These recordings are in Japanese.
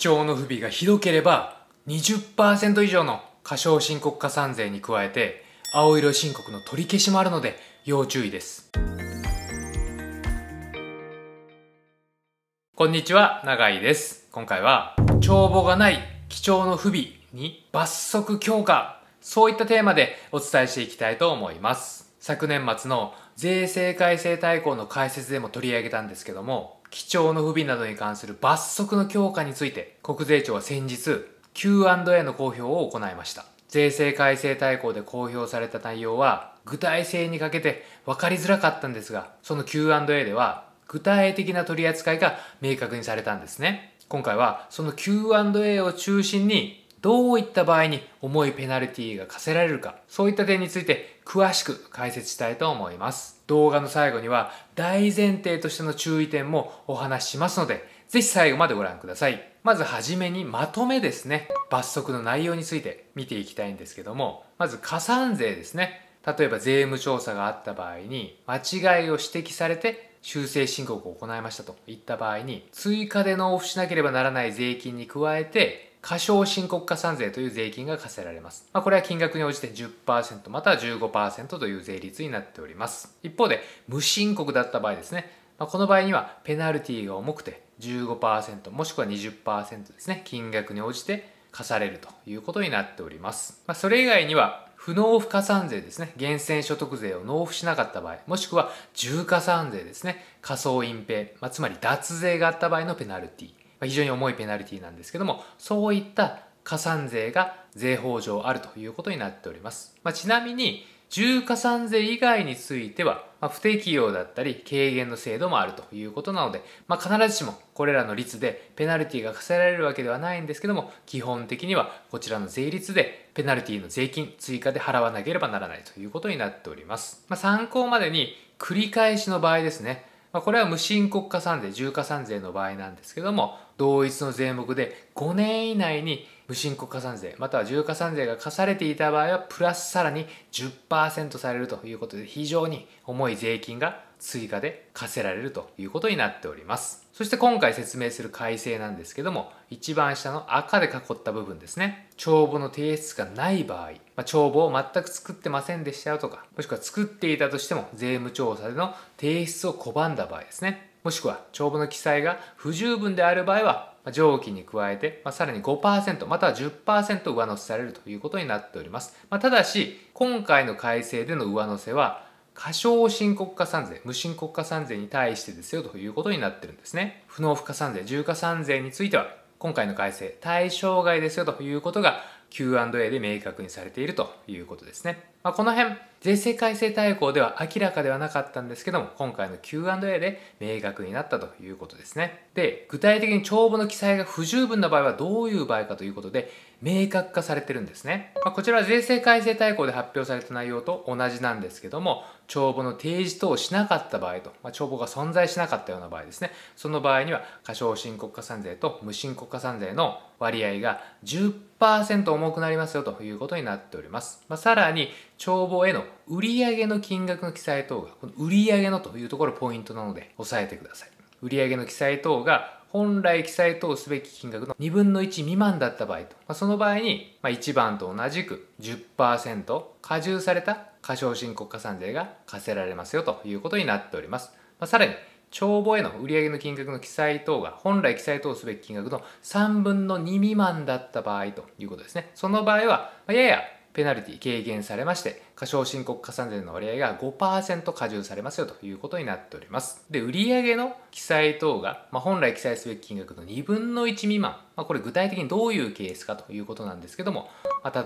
視聴の不備がひどければ 20% 以上の過少申告加算税に加えて青色申告の取り消しもあるので要注意です。こんにちは、永井です。今回は帳簿がない記帳の不備に罰則強化、そういったテーマでお伝えしていきたいと思います。昨年末の税制改正大綱の解説でも取り上げたんですけども、記帳の不備などに関する罰則の強化について国税庁は先日 Q&A の公表を行いました。税制改正大綱で公表された内容は具体性に欠けて分かりづらかったんですが、その Q&A では具体的な取り扱いが明確にされたんですね。今回はその Q&A を中心にどういった場合に重いペナルティが課せられるか、そういった点について詳しく解説したいと思います。動画の最後には大前提としての注意点もお話ししますので、ぜひ最後までご覧ください。まずはじめにまとめですね、罰則の内容について見ていきたいんですけども、まず加算税ですね。例えば税務調査があった場合に間違いを指摘されて修正申告を行いましたといった場合に、追加で納付しなければならない税金に加えて過少申告加算税という税金が課せられます。これは金額に応じて 10% または 15% という税率になっております。一方で無申告だった場合ですね。この場合にはペナルティが重くて 15% もしくは 20% ですね。金額に応じて課されるということになっております。それ以外には不納付加算税ですね。源泉所得税を納付しなかった場合、もしくは重加算税ですね。過少隠蔽、つまり脱税があった場合のペナルティ。非常に重いペナルティなんですけども、そういった加算税が税法上あるということになっております。ちなみに重加算税以外については、不適用だったり軽減の制度もあるということなので、必ずしもこれらの率でペナルティが課せられるわけではないんですけども、基本的にはこちらの税率でペナルティの税金追加で払わなければならないということになっております。参考までに繰り返しの場合ですね。これは無申告加算税、重加算税の場合なんですけども、同一の税目で5年以内に無申告加算税または重加算税が課されていた場合はプラスさらに 10% されるということで、非常に重い税金が追加で課せられるということになっております。そして今回説明する改正なんですけども、一番下の赤で囲った部分ですね。帳簿の提出がない場合、帳簿を全く作ってませんでしたよとか、もしくは作っていたとしても税務調査での提出を拒んだ場合ですね。もしくは帳簿の記載が不十分である場合は、上記に加えて、さらに 5% または 10% 上乗せされるということになっております。ただし、今回の改正での上乗せは、過少申告加算税、無申告加算税に対してですよということになってるんですね。不納付加算税、重加算税については、今回の改正、対象外ですよということが Q&A で明確にされているということですね。この辺、税制改正大綱では明らかではなかったんですけども、今回の Q&A で明確になったということですね。で、具体的に帳簿の記載が不十分な場合はどういう場合かということで、明確化されてるんですね。こちらは税制改正大綱で発表された内容と同じなんですけども、帳簿の提示等をしなかった場合と、帳簿が存在しなかったような場合ですね。その場合には、過少申告加算税と無申告加算税の割合が 10% 重くなりますよということになっております。さらに、帳簿への売上の金額の記載等が、この売上のというところポイントなので押さえてください。売上の記載等が本来記載等すべき金額の2分の1未満だった場合と、その場合に1番と同じく 10% 加重された過少申告加算税が課せられますよということになっております。さらに、帳簿への売上の金額の記載等が本来記載等すべき金額の3分の2未満だった場合ということですね。その場合は、ややペナルティ軽減されまして、過少申告加算税の割合が 5% 加重されますよということになっております。で、売上の記載等が、本来記載すべき金額の2分の1未満。これ具体的にどういうケースかということなんですけども、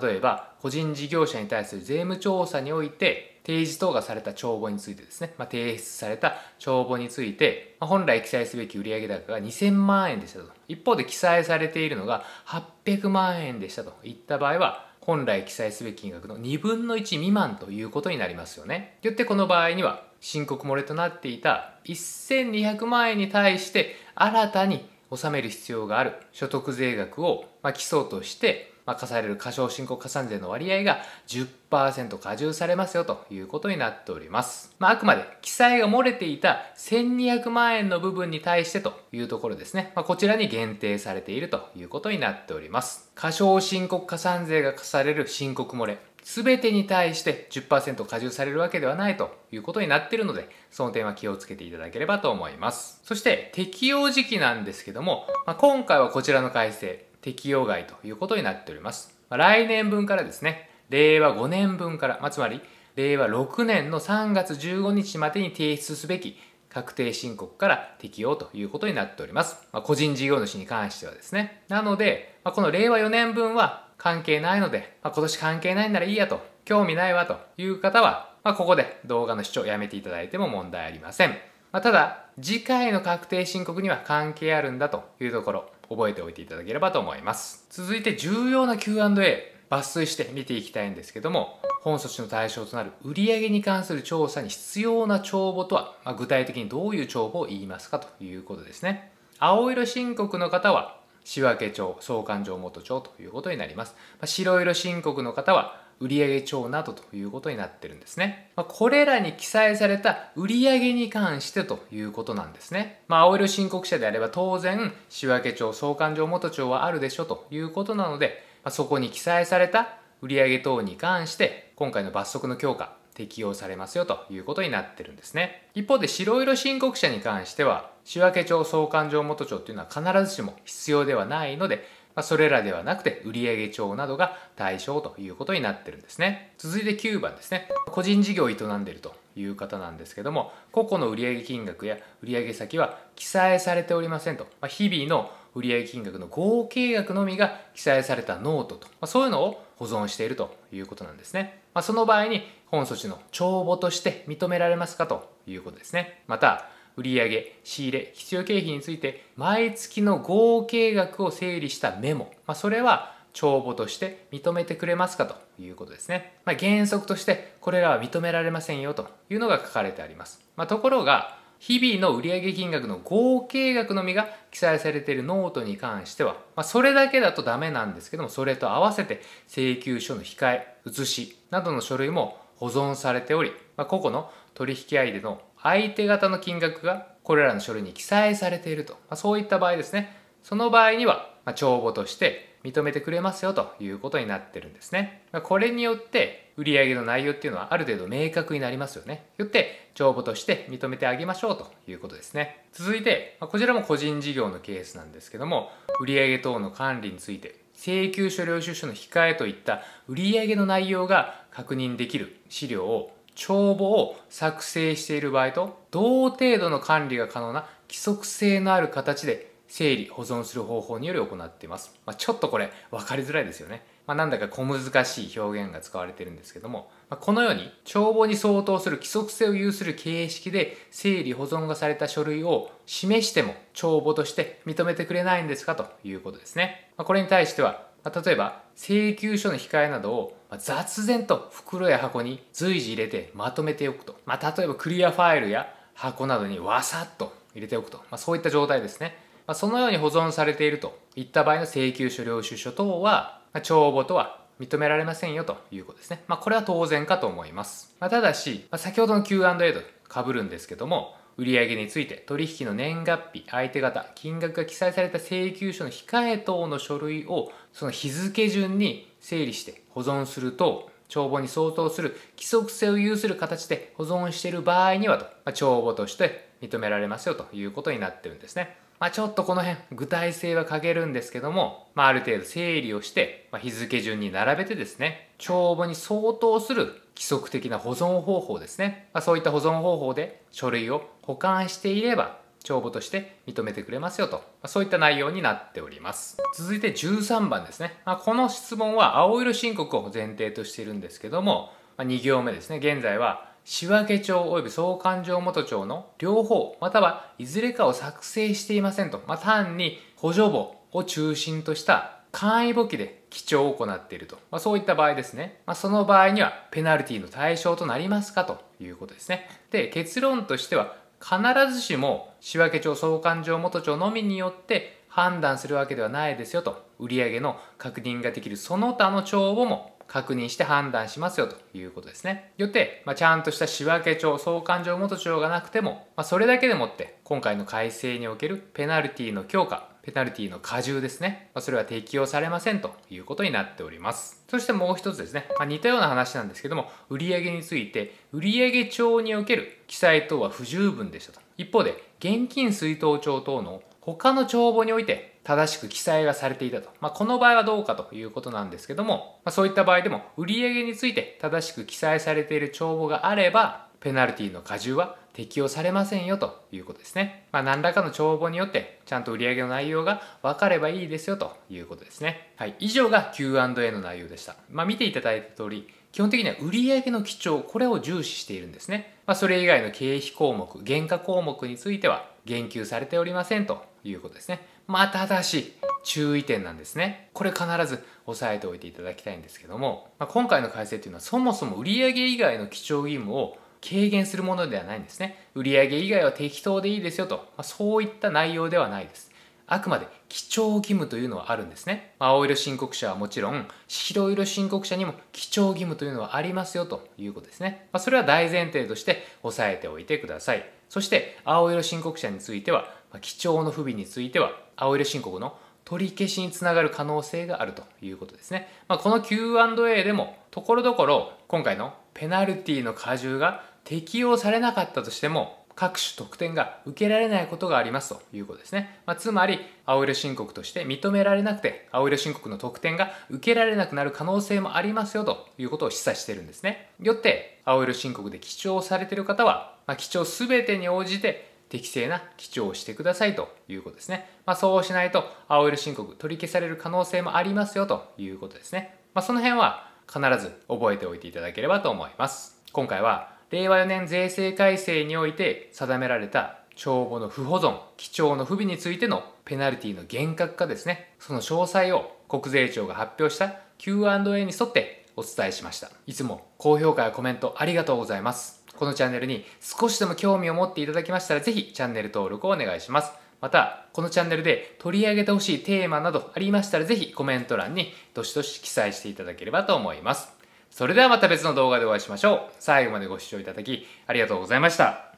例えば、個人事業者に対する税務調査において、提示等がされた帳簿についてですね、提出された帳簿について、本来記載すべき売上高が2000万円でしたと。一方で記載されているのが800万円でしたといった場合は、本来記載すべき金額の2分の1未満ということになりますよね。よってこの場合には申告漏れとなっていた1200万円に対して新たに納める必要がある所得税額を基礎として課される過少申告加算税の割合が 10% 加重されますよということになっております。あくまで記載が漏れていた1200万円の部分に対してというところですね。こちらに限定されているということになっております。過少申告加算税が課される申告漏れ。全てに対して 10% 加重されるわけではないということになっているので、その点は気をつけていただければと思います。そして適用時期なんですけども、今回はこちらの改正、適用外ということになっております。来年分からですね、令和5年分から、つまり令和6年の3月15日までに提出すべき確定申告から適用ということになっております。個人事業主に関してはですね。なので、この令和4年分は関係ないので、今年関係ないならいいやと、興味ないわという方は、ここで動画の視聴をやめていただいても問題ありません。ただ、次回の確定申告には関係あるんだというところ、覚えておいていただければと思います。続いて重要な Q&A、抜粋して見ていきたいんですけども、本措置の対象となる売上に関する調査に必要な帳簿とは、具体的にどういう帳簿を言いますかということですね。青色申告の方は、仕訳帳、総勘定元帳ということになります。白色申告の方は売上帳などということになってるんですね。これらに記載された売上に関してということなんですね。青色申告者であれば当然、仕訳帳、総勘定元帳はあるでしょということなので、そこに記載された売上等に関して、今回の罰則の強化、適用されますよということになってるんですね。一方で白色申告者に関しては、仕訳帳、総勘定元帳というのは必ずしも必要ではないので、それらではなくて売上帳などが対象ということになってるんですね。続いて9番ですね。個人事業を営んでいるという方なんですけども、個々の売上金額や売上先は記載されておりませんと。日々の売上金額の合計額のみが記載されたノートと、そういうのを保存しているということなんですね。その場合に本措置の帳簿として認められますかということですね。また、売上、仕入れ、必要経費について毎月の合計額を整理したメモ、それは帳簿として認めてくれますかということですね。原則としてこれらは認められませんよというのが書かれてあります。ところが、日々の売上金額の合計額のみが記載されているノートに関しては、それだけだとダメなんですけども、それと合わせて請求書の控え、写しなどの書類も保存されており、個々の取引相手の相手方の金額がこれらの書類に記載されていると、そういった場合ですね。その場合には、帳簿として認めてくれますよということになってるんですね。これによって、売上の内容っていうのはある程度明確になりますよね。よって、帳簿として認めてあげましょうということですね。続いて、こちらも個人事業のケースなんですけども、売上等の管理について、請求書領収書の控えといった売上の内容が確認できる資料を、帳簿を作成している場合と、同程度の管理が可能な規則性のある形で整理・保存する方法により行っています。ちょっとこれ分かりづらいですよね。なんだか小難しい表現が使われてるんですけども、このように帳簿に相当する規則性を有する形式で整理・保存がされた書類を示しても帳簿として認めてくれないんですかということですね。これに対しては、例えば請求書の控えなどを雑然と袋や箱に随時入れてまとめておくと。例えばクリアファイルや箱などにわさっと入れておくと。そういった状態ですね。そのように保存されているといった場合の請求書、領収書等は、帳簿とは認められませんよということですね。これは当然かと思います。ただし、先ほどの Q&A と被るんですけども、売上について取引の年月日、相手方、金額が記載された請求書の控え等の書類をその日付順に整理して保存すると、帳簿に相当する規則性を有する形で保存している場合にはと、帳簿として認められますよということになってるんですね。ちょっとこの辺、具体性は欠けるんですけども、ある程度整理をして、日付順に並べてですね、帳簿に相当する規則的な保存方法ですね。そういった保存方法で書類を保管していれば、帳簿として認めてくれますよと、そういった内容になっております。続いて13番ですね。この質問は青色申告を前提としているんですけども、2行目ですね。現在は、仕訳帳及び総勘定元帳の両方またはいずれかを作成していませんと、単に補助簿を中心とした簡易簿記で記帳を行っていると、そういった場合ですね。その場合にはペナルティの対象となりますかということですね。で、結論としては必ずしも仕訳帳、総勘定元帳のみによって判断するわけではないですよと、売上の確認ができるその他の帳簿も確認して判断しますよということですね。よって、ちゃんとした仕訳帳、総勘定元帳がなくても、それだけでもって今回の改正におけるペナルティの強化、ペナルティの加重ですね、それは適用されませんということになっております。そしてもう一つですね、似たような話なんですけども、売上について売上帳における記載等は不十分でしたと。一方で現金出納帳等の他の帳簿において正しく記載がされていたと。この場合はどうかということなんですけども、そういった場合でも売上について正しく記載されている帳簿があればペナルティの加重は適用されませんよということですね。何らかの帳簿によってちゃんと売上の内容が分かればいいですよということですね。はい、以上が Q&A の内容でした。見ていただいた通り、基本的には売上の記帳、これを重視しているんですね。それ以外の経費項目、原価項目については言及されておりませんということですね。ただし注意点なんですね。これ必ず押さえておいていただきたいんですけども、今回の改正というのはそもそも売上以外の記帳義務を軽減するものではないんですね。売上以外は適当でいいですよと、そういった内容ではないです。あくまで記帳義務というのはあるんですね。青色申告者はもちろん、白色申告者にも記帳義務というのはありますよということですね。それは大前提として押さえておいてください。そして青色申告者については、記帳の不備については青色申告の取り消しにつながる可能性があるということですね。この Q&A でもところどころ今回のペナルティの加重が適用されなかったとしても各種特典が受けられないことがありますということですね。つまり青色申告として認められなくて、青色申告の特典が受けられなくなる可能性もありますよということを示唆しているんですね。よって青色申告で記帳されている方は、記帳全てに応じて適正な記帳をしてくださいということですね。そうしないと青色申告取り消される可能性もありますよということですね。その辺は必ず覚えておいていただければと思います。今回は令和4年税制改正において定められた帳簿の不保存、記帳の不備についてのペナルティの厳格化ですね。その詳細を国税庁が発表した Q&A に沿ってお伝えしました。いつも高評価やコメントありがとうございます。このチャンネルに少しでも興味を持っていただきましたら、ぜひチャンネル登録をお願いします。また、このチャンネルで取り上げてほしいテーマなどありましたら、ぜひコメント欄にどしどし記載していただければと思います。それではまた別の動画でお会いしましょう。最後までご視聴いただきありがとうございました。